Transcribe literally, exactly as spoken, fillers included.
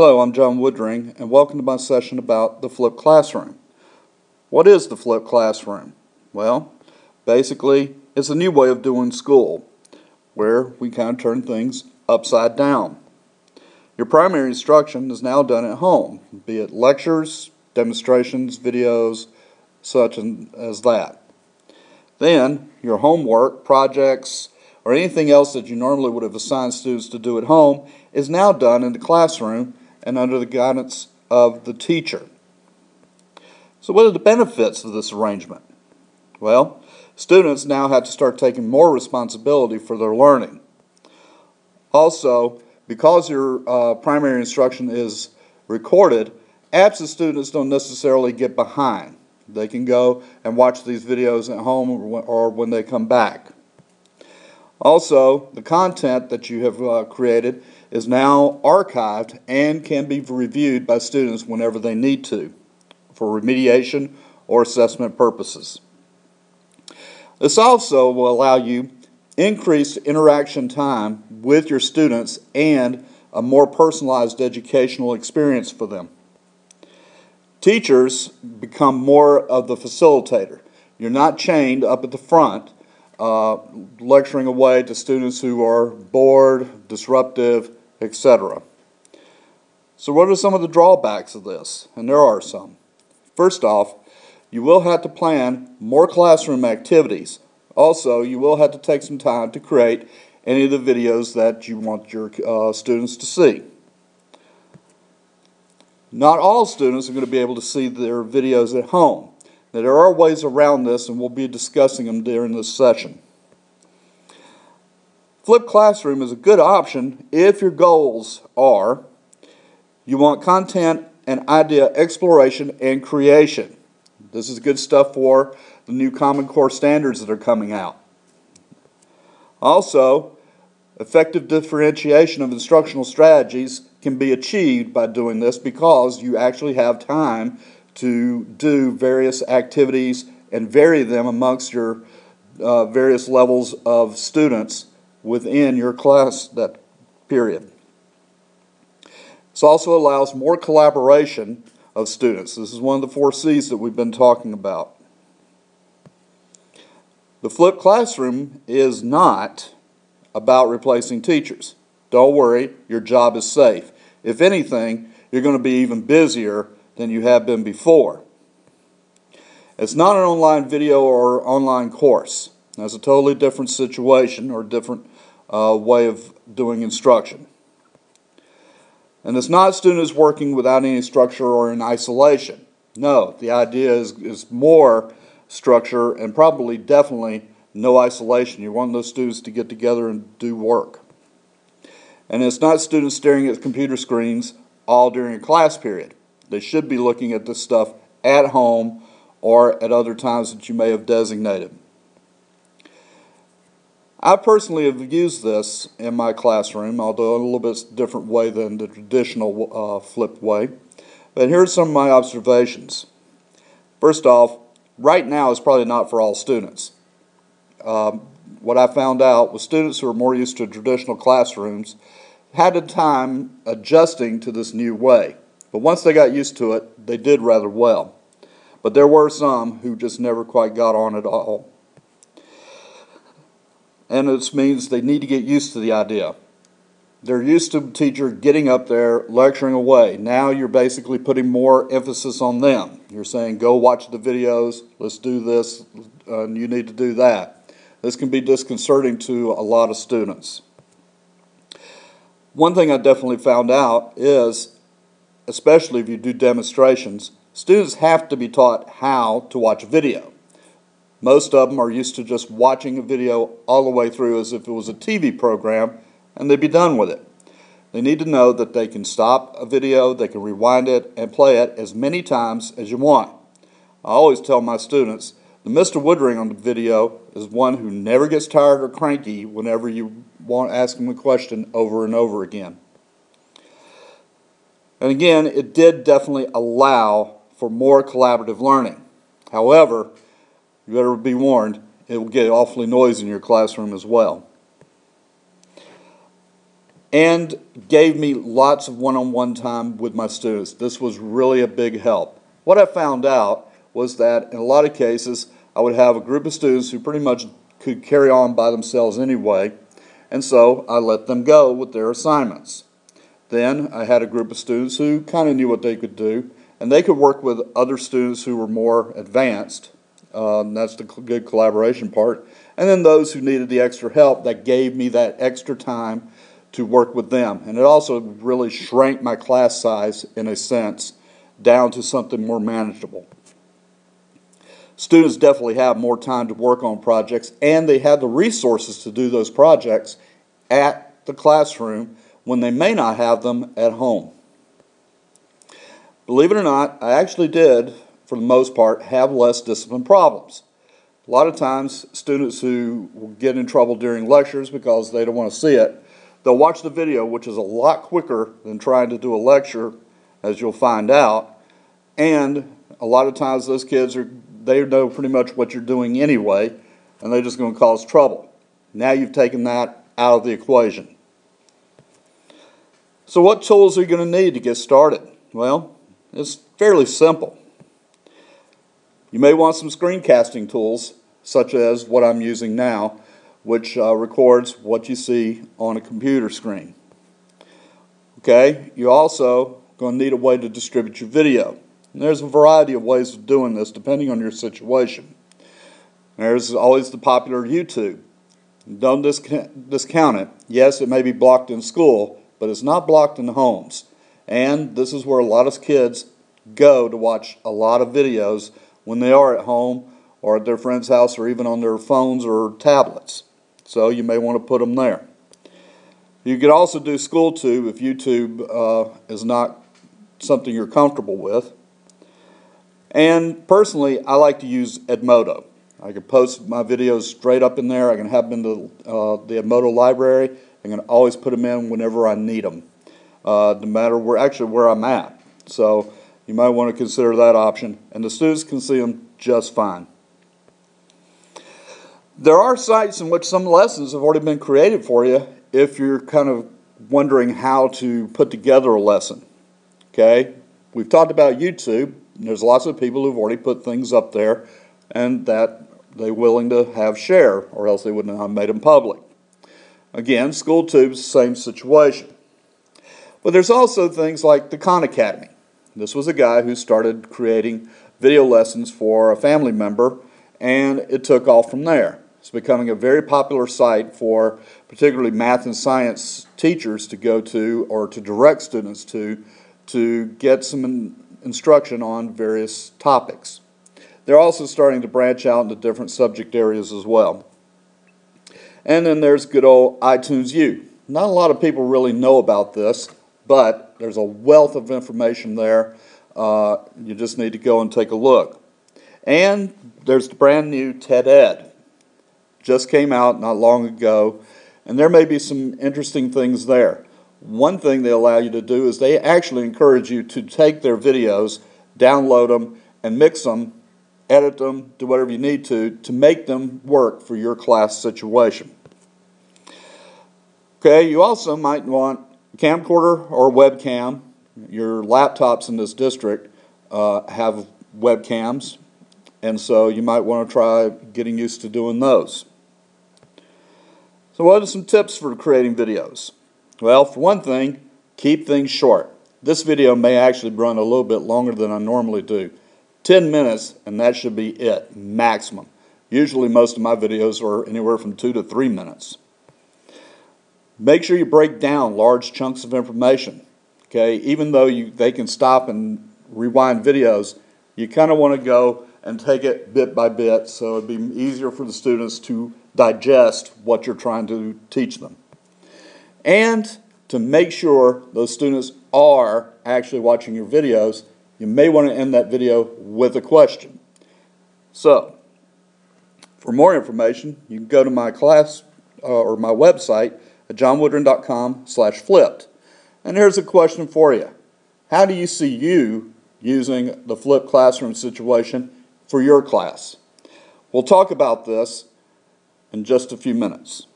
Hello, I'm John Woodring, and welcome to my session about the Flipped Classroom. What is the Flipped Classroom? Well, basically, it's a new way of doing school, where we kind of turn things upside down. Your primary instruction is now done at home, be it lectures, demonstrations, videos, such as that. Then, your homework, projects, or anything else that you normally would have assigned students to do at home is now done in the classroom and under the guidance of the teacher. So what are the benefits of this arrangement? Well, students now have to start taking more responsibility for their learning. Also, because your uh, primary instruction is recorded, absent students don't necessarily get behind. They can go and watch these videos at home or when they come back. Also, the content that you have uh, created is now archived and can be reviewed by students whenever they need to for remediation or assessment purposes. This also will allow you increased interaction time with your students and a more personalized educational experience for them. Teachers become more of the facilitator. You're not chained up at the front Uh, lecturing away to students who are bored, disruptive, et cetera. So what are some of the drawbacks of this? And there are some. First off, you will have to plan more classroom activities. Also, you will have to take some time to create any of the videos that you want your uh, students to see. Not all students are going to be able to see their videos at home. Now, there are ways around this, and we'll be discussing them during this session. Flipped Classroom is a good option if your goals are you want content and idea exploration and creation. This is good stuff for the new Common Core standards that are coming out. Also, effective differentiation of instructional strategies can be achieved by doing this because you actually have time to do various activities and vary them amongst your uh, various levels of students within your class that period. This also allows more collaboration of students. This is one of the four C's that we've been talking about. The Flipped Classroom is not about replacing teachers. Don't worry, your job is safe. If anything, you're going to be even busier than you have been before. It's not an online video or online course. That's a totally different situation or different uh, way of doing instruction. And it's not students working without any structure or in isolation. No, the idea is, is more structure and probably definitely no isolation. You want those students to get together and do work. And it's not students staring at computer screens all during a class period. They should be looking at this stuff at home or at other times that you may have designated. I personally have used this in my classroom, although in a little bit different way than the traditional uh, flipped way. But here are some of my observations. First off, right now is probably not for all students. Um, what I found out was students who are more used to traditional classrooms had a time adjusting to this new way. But once they got used to it, they did rather well. But there were some who just never quite got on at all. And this means they need to get used to the idea. They're used to the teacher getting up there, lecturing away. Now you're basically putting more emphasis on them. You're saying, go watch the videos, let's do this, and you need to do that. This can be disconcerting to a lot of students. One thing I definitely found out is, especially if you do demonstrations, students have to be taught how to watch a video. Most of them are used to just watching a video all the way through as if it was a T V program, and they'd be done with it. They need to know that they can stop a video, they can rewind it, and play it as many times as you want. I always tell my students, the Mister Woodring on the video is one who never gets tired or cranky whenever you want to ask him a question over and over again. And again, it did definitely allow for more collaborative learning. However, you better be warned, it will get awfully noisy in your classroom as well. and gave me lots of one-on-one time with my students. This was really a big help. What I found out was that in a lot of cases, I would have a group of students who pretty much could carry on by themselves anyway, and so I let them go with their assignments. Then I had a group of students who kind of knew what they could do, and they could work with other students who were more advanced. Um, that's the good collaboration part. And then those who needed the extra help, that gave me that extra time to work with them. And it also really shrank my class size, in a sense, down to something more manageable. Students definitely have more time to work on projects, and they have the resources to do those projects at the classroom when they may not have them at home. Believe it or not, I actually did, for the most part, have less discipline problems. A lot of times, students who will get in trouble during lectures because they don't want to see it, they'll watch the video, which is a lot quicker than trying to do a lecture, as you'll find out. And a lot of times those kids, are they know pretty much what you're doing anyway, and they're just going to cause trouble. Now you've taken that out of the equation. So what tools are you going to need to get started? Well, it's fairly simple. You may want some screencasting tools, such as what I'm using now, which uh, records what you see on a computer screen. Okay, you're also going to need a way to distribute your video. And there's a variety of ways of doing this depending on your situation. There's always the popular YouTube. Don't discount it. Yes, it may be blocked in school, but it's not blocked in homes. And this is where a lot of kids go to watch a lot of videos when they are at home or at their friend's house or even on their phones or tablets. So you may want to put them there. You could also do SchoolTube if YouTube uh, is not something you're comfortable with. And personally, I like to use Edmodo. I can post my videos straight up in there. I can have them in the, uh, the Edmodo library. I can always put them in whenever I need them, uh, no matter where actually where I'm at. So you might want to consider that option, and the students can see them just fine. There are sites in which some lessons have already been created for you if you're kind of wondering how to put together a lesson. Okay, we've talked about YouTube. There's lots of people who've already put things up there and that they're willing to have share, or else they wouldn't have made them public. Again, SchoolTube's same situation. But there's also things like the Khan Academy. This was a guy who started creating video lessons for a family member, and it took off from there. It's becoming a very popular site for particularly math and science teachers to go to or to direct students to to get some in instruction on various topics. They're also starting to branch out into different subject areas as well. And then there's good old iTunes U. Not a lot of people really know about this, but there's a wealth of information there. Uh, you just need to go and take a look. And there's the brand new TED-Ed. Just came out not long ago, and there may be some interesting things there. One thing they allow you to do is they actually encourage you to take their videos, download them, and mix them, edit them, do whatever you need to, to make them work for your class situation. Okay, you also might want a camcorder or a webcam. Your laptops in this district uh, have webcams, and so you might want to try getting used to doing those. So what are some tips for creating videos? Well, for one thing, keep things short. This video may actually run a little bit longer than I normally do. ten minutes, and that should be it, maximum. Usually most of my videos are anywhere from two to three minutes. Make sure you break down large chunks of information. Okay, even though you, they can stop and rewind videos, you kind of want to go and take it bit by bit so it would be easier for the students to digest what you're trying to teach them. And to make sure those students are actually watching your videos, you may want to end that video with a question. So, for more information, you can go to my class uh, or my website at johnwoodring dot com slash flipped. And here's a question for you. How do you see you using the flipped classroom situation for your class? We'll talk about this in just a few minutes.